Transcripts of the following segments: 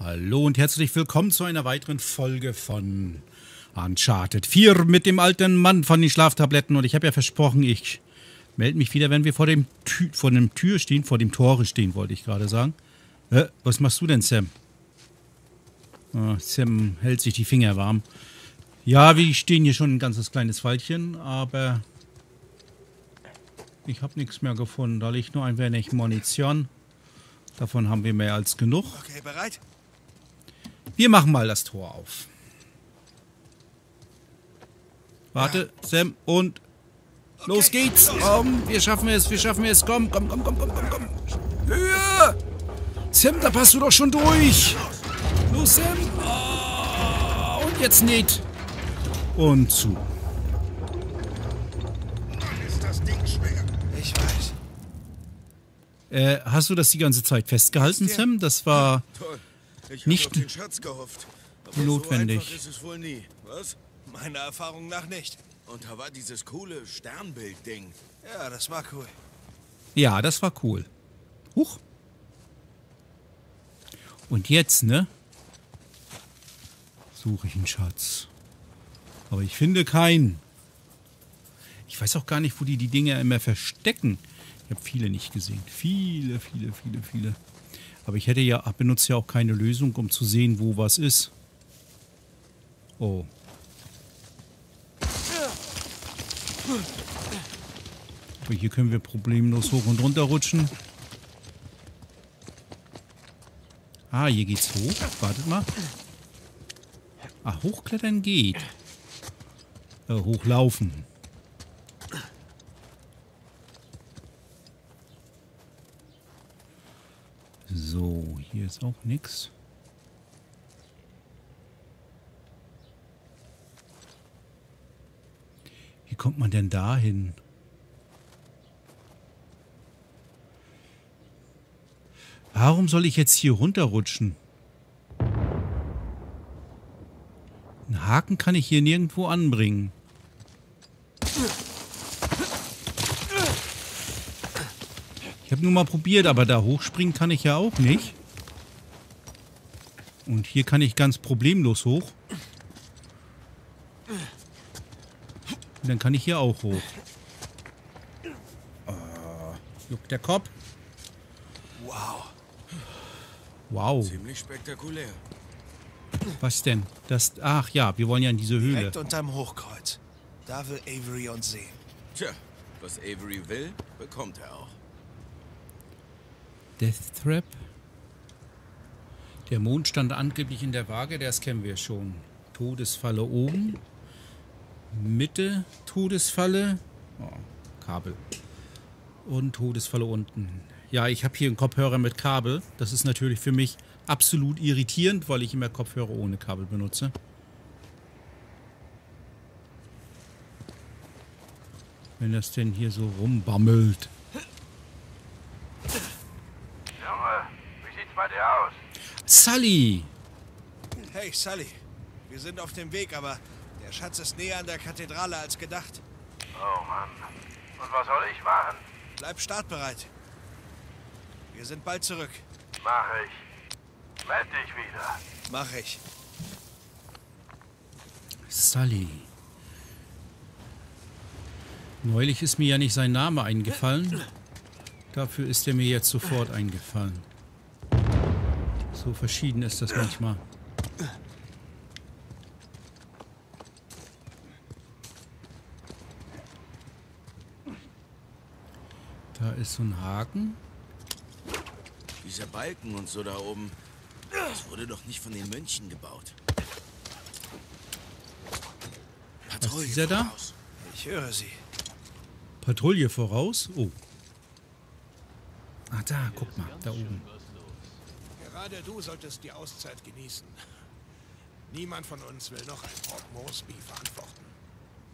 Hallo und herzlich willkommen zu einer weiteren Folge von Uncharted 4 mit dem alten Mann von den Schlaftabletten. Und ich habe ja versprochen, ich melde mich wieder, wenn wir vor dem Tore stehen, wollte ich gerade sagen. Was machst du denn, Sam? Oh, Sam hält sich die Finger warm. Ja, wir stehen hier schon ein ganzes kleines Weilchen, aber ich habe nichts mehr gefunden. Da liegt nur ein wenig Munition. Davon haben wir mehr als genug. Okay, bereit? Wir machen mal das Tor auf. Warte, ja. Sam, und okay. Los geht's. Komm, wir schaffen es. Komm. Höhe! Sam, da passt du doch schon durch. Los, Sam. Oh, und jetzt nicht. Und zu. Dann ist das Ding schwer. Ich weiß. Hast du das die ganze Zeit festgehalten, Sam? Das war nicht auf den Schatz gehofft. Aber notwendig. So einfach ist es wohl nie. Was? Meiner Erfahrung nach nicht. Und da war dieses coole Sternbild-Ding. Ja, das war cool. Huch. Und jetzt, ne? Suche ich einen Schatz. Aber ich finde keinen. Ich weiß auch gar nicht, wo die Dinger immer verstecken. Ich habe viele nicht gesehen. Viele. Aber ich hätte ja, benutze ja auch keine Lösung, um zu sehen, wo was ist. Oh. Aber hier können wir problemlos hoch und runter rutschen. Ah, hier geht's hoch. Wartet mal. Ah, hochklettern geht. Hochlaufen. So, hier ist auch nichts. Wie kommt man denn da hin? Warum soll ich jetzt hier runterrutschen? Einen Haken kann ich hier nirgendwo anbringen. Ich habe nur mal probiert, aber da hochspringen kann ich ja auch nicht. Und hier kann ich ganz problemlos hoch. Und dann kann ich hier auch hoch. Juckt der Kopf. Wow. Ziemlich spektakulär. Was denn? Das. Ach ja, wir wollen ja in diese Höhle. Direkt unterm Hochkreuz. Da will Avery uns sehen. Tja, was Avery will, bekommt er auch. Death Trap. Der Mond stand angeblich in der Waage, das kennen wir schon. Todesfalle oben. Mitte, Todesfalle. Oh, Kabel. Und Todesfalle unten. Ja, ich habe hier einen Kopfhörer mit Kabel. Das ist natürlich für mich absolut irritierend, weil ich immer Kopfhörer ohne Kabel benutze. Wenn das denn hier so rumbammelt. Junge, wie sieht's bei dir aus? Sully! Hey, Sully. Wir sind auf dem Weg, aber der Schatz ist näher an der Kathedrale als gedacht. Oh Mann. Und was soll ich machen? Bleib startbereit. Wir sind bald zurück. Mach ich. Meld dich wieder. Mach ich. Sully. Neulich ist mir ja nicht sein Name eingefallen. Dafür ist er mir jetzt sofort eingefallen. So verschieden ist das manchmal. Da ist so ein Haken. Dieser Balken und so da oben, das wurde doch nicht von den Mönchen gebaut. Patrouille ist dieser voraus. Da? Ich höre sie. Patrouille voraus? Oh. Ah, da, guck mal, da oben. Gerade du solltest die Auszeit genießen. Niemand von uns will noch ein Port Moresby verantworten.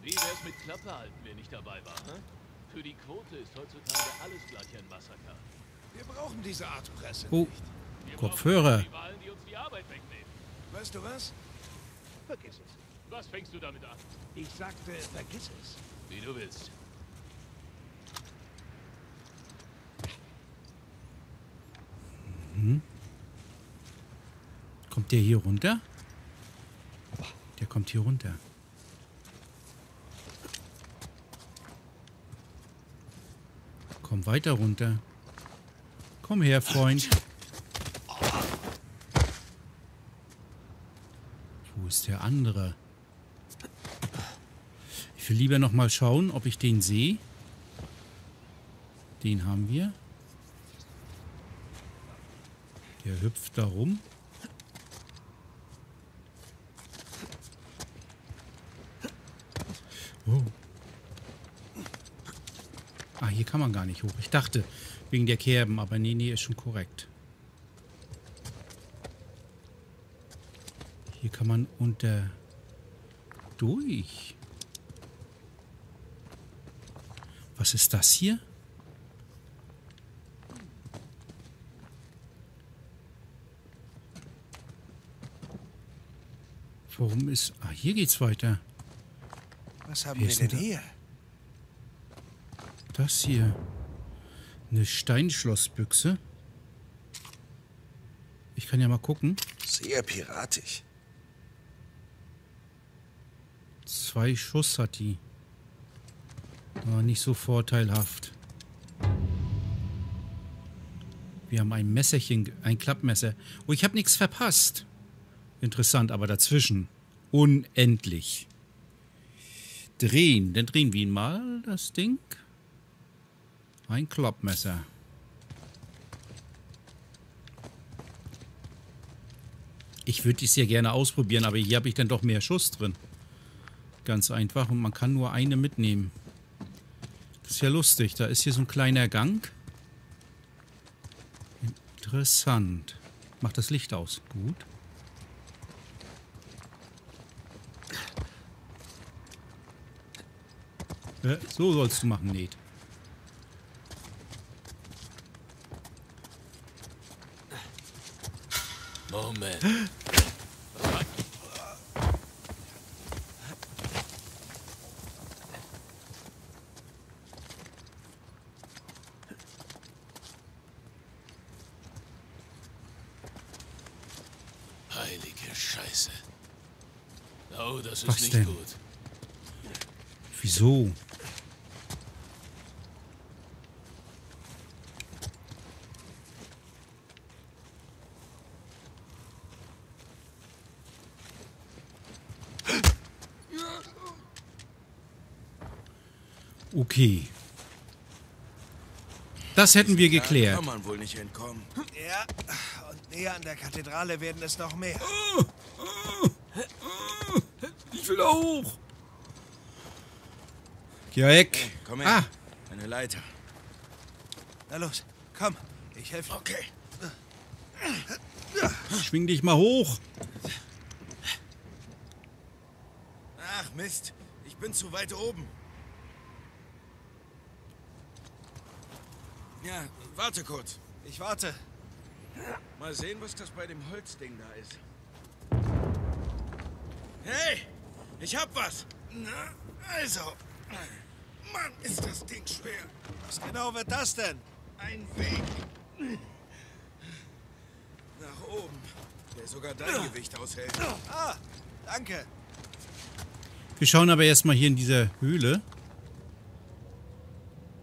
Wie wär's mit Klappe halten, wer nicht dabei war? Hm? Für die Quote ist heutzutage alles gleich ein Massaker. Wir brauchen diese Art Presse. Oh, Kopfhörer. Die uns die Arbeit wegnehmen. Weißt du was? Vergiss es. Was fängst du damit an? Ich sagte, vergiss es. Wie du willst. Mhm. Kommt der hier runter? Der kommt hier runter. Komm weiter runter. Komm her, Freund. Wo ist der andere? Ich will lieber nochmal schauen, ob ich den sehe. Den haben wir. Der hüpft da rum. Oh. Ah, hier kann man gar nicht hoch. Ich dachte, wegen der Kerben, aber nee, nee, ist schon korrekt. Hier kann man unter... durch. Was ist das hier? Warum ist... Ah, hier geht's weiter. Was haben wir denn hier? Das hier. Eine Steinschlossbüchse. Ich kann ja mal gucken. Sehr piratisch. 2 Schuss hat die. Aber nicht so vorteilhaft. Wir haben ein Messerchen, ein Klappmesser. Oh, ich habe nichts verpasst. Interessant, aber dazwischen. Unendlich. Drehen. Dann drehen wir ihn mal, das Ding. Ein Klappmesser. Ich würde es ja gerne ausprobieren, aber hier habe ich dann doch mehr Schuss drin. Ganz einfach. Und man kann nur eine mitnehmen. Das ist ja lustig. Da ist hier so ein kleiner Gang. Interessant. Mach das Licht aus. Gut. So sollst du machen, Ned. Moment. Heilige Scheiße. Oh, das ist nicht gut. Wieso? Okay. Das hätten wir geklärt. Kann man wohl nicht entkommen. Ja, und näher an der Kathedrale werden es noch mehr. Ich will auch. Geh weg. Hey, komm her. Ah. Eine Leiter. Na los, komm. Ich helfe. Okay. Schwing dich mal hoch. Ach Mist, ich bin zu weit oben. Ja, warte kurz. Ich warte. Mal sehen, was das bei dem Holzding da ist. Hey, ich hab was. Na, also. Mann, ist das Ding schwer. Was genau wird das denn? Ein Weg. Nach oben. Der sogar dein Gewicht aushält. Ah, danke. Wir schauen aber erstmal hier in dieser Höhle.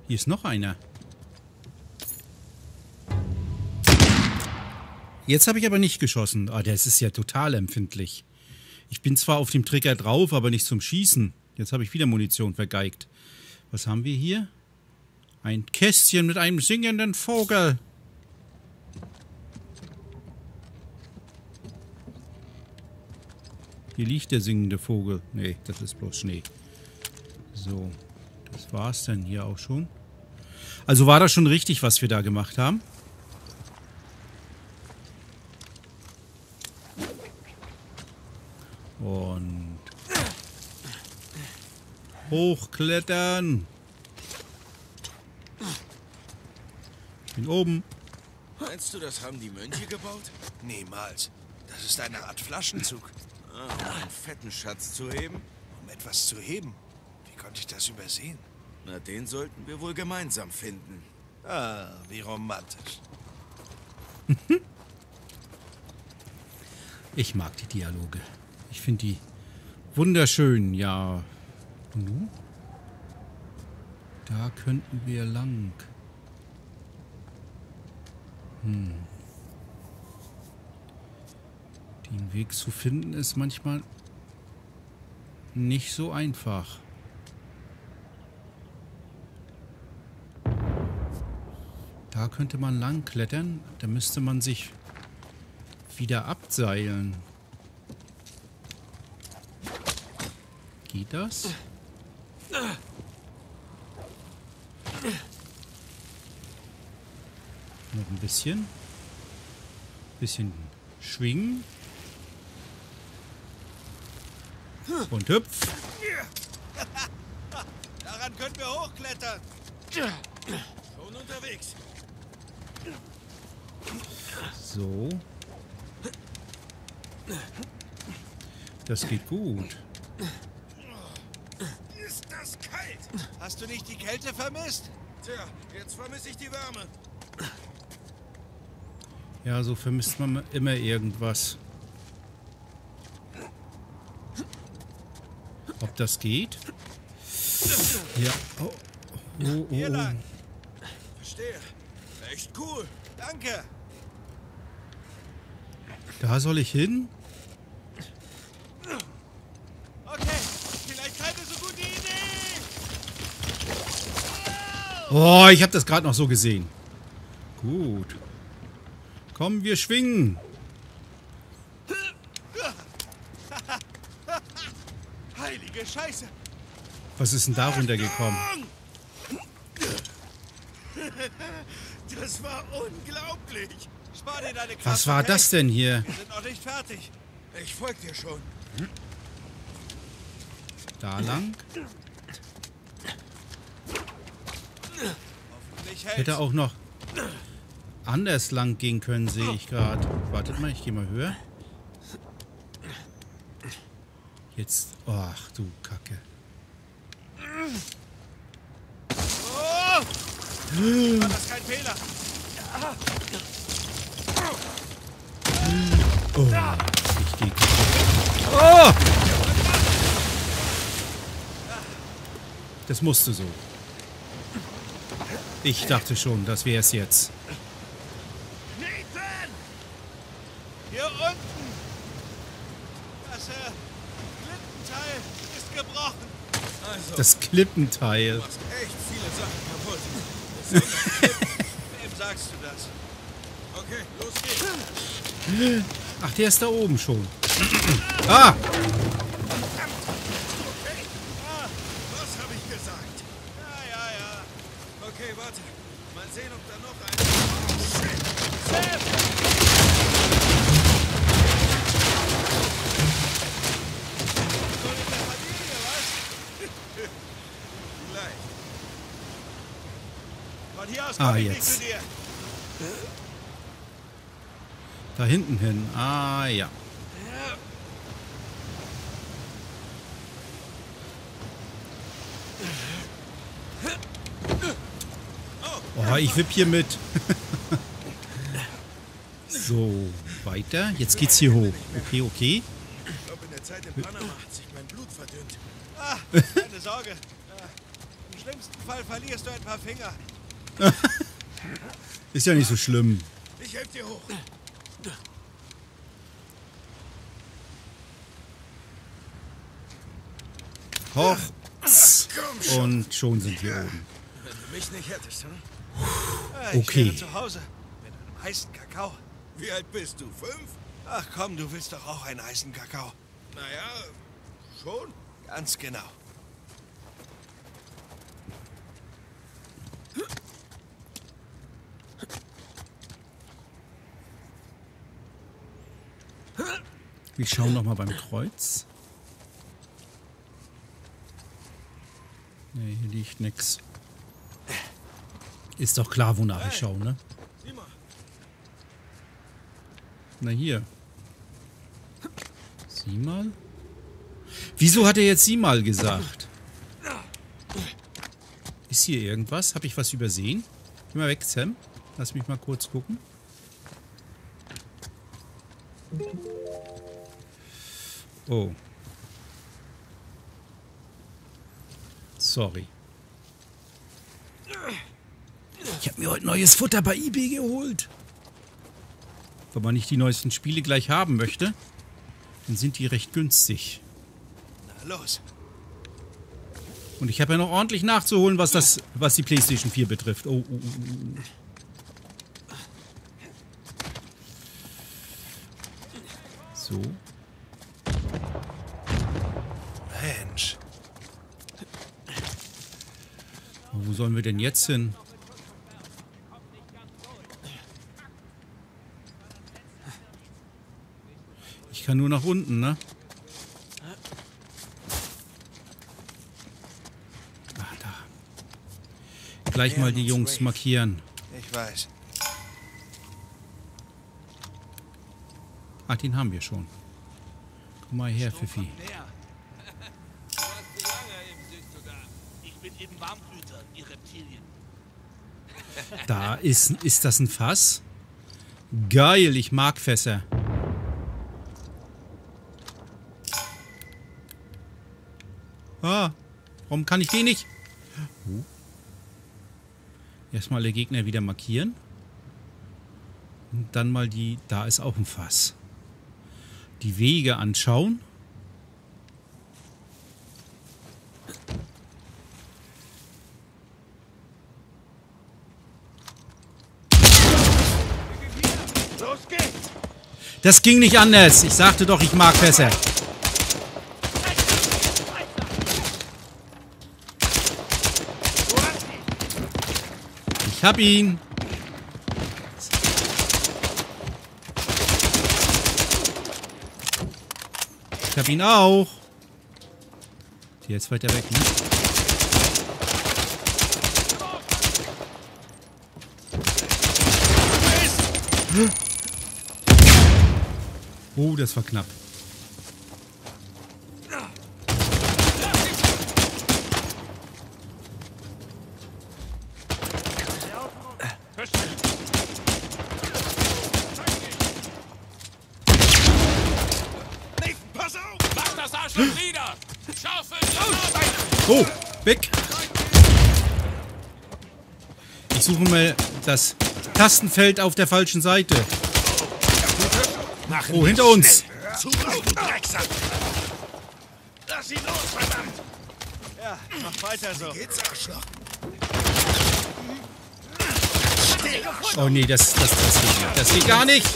Hier ist noch einer. Jetzt habe ich aber nicht geschossen. Ah, das ist ja total empfindlich. Ich bin zwar auf dem Trigger drauf, aber nicht zum Schießen. Jetzt habe ich wieder Munition vergeigt. Was haben wir hier? Ein Kästchen mit einem singenden Vogel. Hier liegt der singende Vogel. Nee, das ist bloß Schnee. So, das war's dann hier auch schon. Also war das schon richtig, was wir da gemacht haben? Und hochklettern. Ich bin oben. Meinst du, das haben die Mönche gebaut? Niemals. Das ist eine Art Flaschenzug. Um einen fetten Schatz zu heben? Um etwas zu heben? Wie konnte ich das übersehen? Na, den sollten wir wohl gemeinsam finden. Ah, wie romantisch. Ich mag die Dialoge. Ich finde die wunderschön. Ja. Nu? Da könnten wir lang. Den Weg zu finden ist manchmal nicht so einfach. Da könnte man lang klettern. Da müsste man sich wieder abseilen. Geht das? Noch ein bisschen. Schwingen. Und hüpf. Daran können wir hochklettern. Schon unterwegs. So. Das geht gut. Ist das kalt? Hast du nicht die Kälte vermisst? Tja, jetzt vermisse ich die Wärme. Ja, so vermisst man immer irgendwas. Ob das geht? Ja. Oh. Oh, oh. Hier lang. Verstehe. Echt cool. Danke. Da soll ich hin? Okay. Vielleicht keine so gute Idee. Oh, ich habe das gerade noch so gesehen. Gut. Komm, wir schwingen. Heilige Scheiße. Was ist denn da runtergekommen? Das war unglaublich. Spar dir deine Kraft. Was war das denn hier? Wir sind noch nicht fertig. Ich folge dir schon. Da lang. Hätte auch noch anders lang gehen können, sehe ich gerade. Wartet mal, ich gehe mal höher. Jetzt. Ach du Kacke. War das kein Fehler? Oh, ich gehe. Oh! Das musste so. Ich dachte schon, das wäre es jetzt. Hier unten! Das Klippenteil ist gebrochen. Also, das Klippenteil. Du machst echt viele Sachen kaputt. Wem sagst du das? Okay, los geht's. Ach, der ist da oben schon. Ah! Okay. Ah, was habe ich gesagt? Ja. Okay, warte. Mal sehen, ob da noch ein... Oh, shit. Sam! Soll ich der Familie, was? Vielleicht. Von hier aus komme ich nicht zu dir. Da hinten hin. Ah, ja. Oh, ich wipp hier mit. So, weiter. Jetzt geht's hier hoch. Okay. Ich glaube, in der Zeit in Panama hat sich mein Blut verdünnt. Ah, keine Sorge. Im schlimmsten Fall verlierst du ein paar Finger. Ist ja nicht so schlimm. Ich helfe dir hoch. Hoch. Und schon sind wir oben. Wenn du mich nicht hättest, hm? Okay. Ich bin zu Hause mit einem heißen Kakao. Wie alt bist du? 5? Ach komm, du willst doch auch einen heißen Kakao. Naja, schon. Ganz genau. Ich schaue nochmal beim Kreuz. Ne, hier liegt nix. Ist doch klar, wonach ich schaue, ne? Na hier. Sieh mal. Wieso hat er jetzt sieh mal gesagt? Ist hier irgendwas? Habe ich was übersehen? Geh mal weg, Sam. Lass mich mal kurz gucken. Oh. Sorry. Ich habe mir heute neues Futter bei eBay geholt. Wenn man nicht die neuesten Spiele gleich haben möchte, dann sind die recht günstig. Na los. Und ich habe ja noch ordentlich nachzuholen, was die PlayStation 4 betrifft. Oh. So. Mensch. Wo sollen wir denn jetzt hin? Ich kann nur nach unten, ne? Ah, da. Gleich mal die Jungs markieren. Ich weiß. Ah, den haben wir schon. Komm mal her, Pfiffi. Da ist das ein Fass? Geil, ich mag Fässer. Ah, warum kann ich den nicht? Erstmal alle Gegner wieder markieren. Und dann mal die... Da ist auch ein Fass. Die Wege anschauen. Los geht's! Das ging nicht anders. Ich sagte doch, ich mag Fässer. Ich hab ihn. Ich hab ihn auch. Der ist weiter weg, ne? Oh, das war knapp. Oh, weg! Ich suche mal das Tastenfeld auf der falschen Seite. Oh, hinter uns! Lass ihn los, verdammt! Ja, mach weiter so. Geht's auch schon. Oh nee, das geht gar nicht!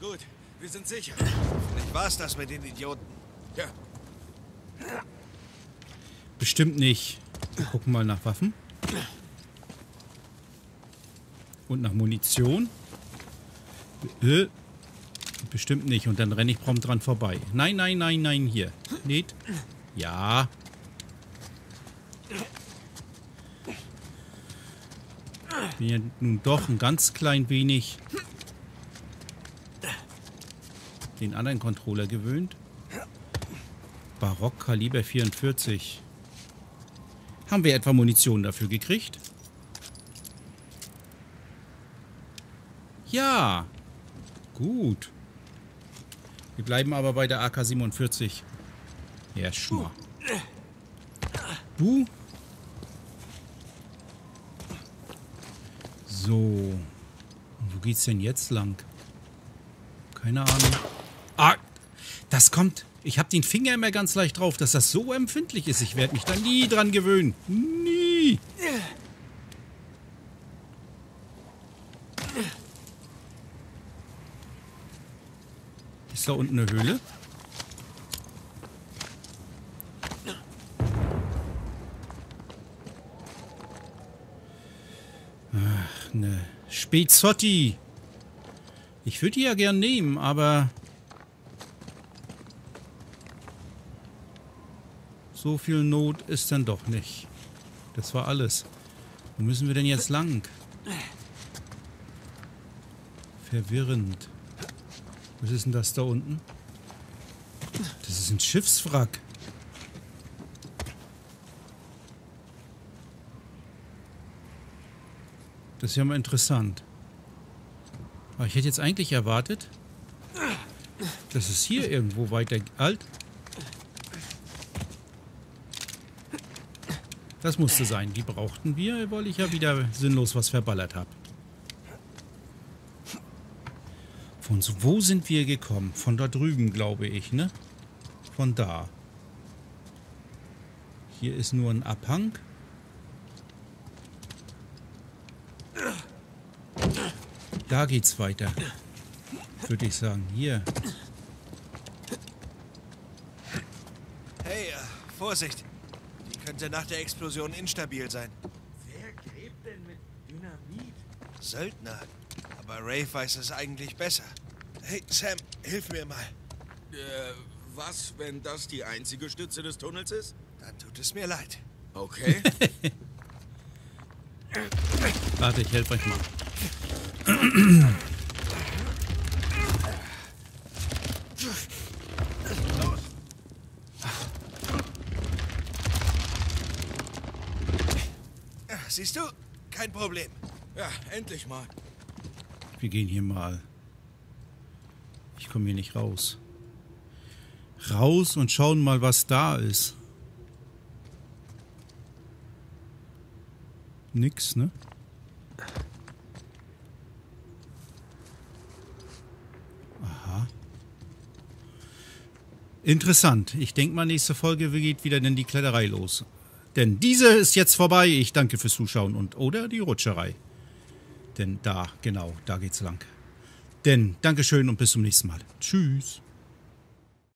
Gut, wir sind sicher. Vielleicht war's das mit den Idioten. Ja. Bestimmt nicht. Wir gucken mal nach Waffen. Und nach Munition. Bestimmt nicht. Und dann renne ich prompt dran vorbei. Nein, nein, nein, nein. Hier. Nicht. Ja. Bin ja nun doch ein ganz klein wenig... den anderen Controller gewöhnt. Barock Kaliber 44. Haben wir etwa Munition dafür gekriegt? Ja. Gut. Wir bleiben aber bei der AK-47. Ja, schon. Du? So. Und wo geht's denn jetzt lang? Keine Ahnung. Ah, das kommt. Ich habe den Finger immer ganz leicht drauf, dass das so empfindlich ist. Ich werde mich da nie dran gewöhnen. Nie. Ist da unten eine Höhle? Ach, ne Spezotti. Ich würde die ja gern nehmen, aber... so viel Not ist dann doch nicht. Das war alles. Wo müssen wir denn jetzt lang? Verwirrend. Was ist denn das da unten? Das ist ein Schiffswrack. Das ist ja mal interessant. Aber ich hätte jetzt eigentlich erwartet, dass es hier irgendwo weiter... Alt. Das musste sein. Die brauchten wir, weil ich ja wieder sinnlos was verballert habe. Von wo sind wir gekommen? Von da drüben, glaube ich, ne? Von da. Hier ist nur ein Abhang. Da geht's weiter. Würde ich sagen. Hier. Hey, Vorsicht! Die könnte nach der Explosion instabil sein. Wer gräbt denn mit Dynamit? Söldner. Aber Rafe weiß es eigentlich besser. Hey, Sam, hilf mir mal. Was, wenn das die einzige Stütze des Tunnels ist? Dann tut es mir leid. Okay. Warte, ich helfe euch mal. Siehst du? Kein Problem. Ja, endlich mal. Wir gehen hier mal. Ich komme hier nicht raus. Raus und schauen mal, was da ist. Nix, ne? Aha. Interessant. Ich denke mal, nächste Folge geht wieder denn die Kletterei los. Denn diese ist jetzt vorbei. Ich danke fürs Zuschauen und oder die Rutscherei. Denn da, genau, da geht's lang. Denn Dankeschön und bis zum nächsten Mal. Tschüss.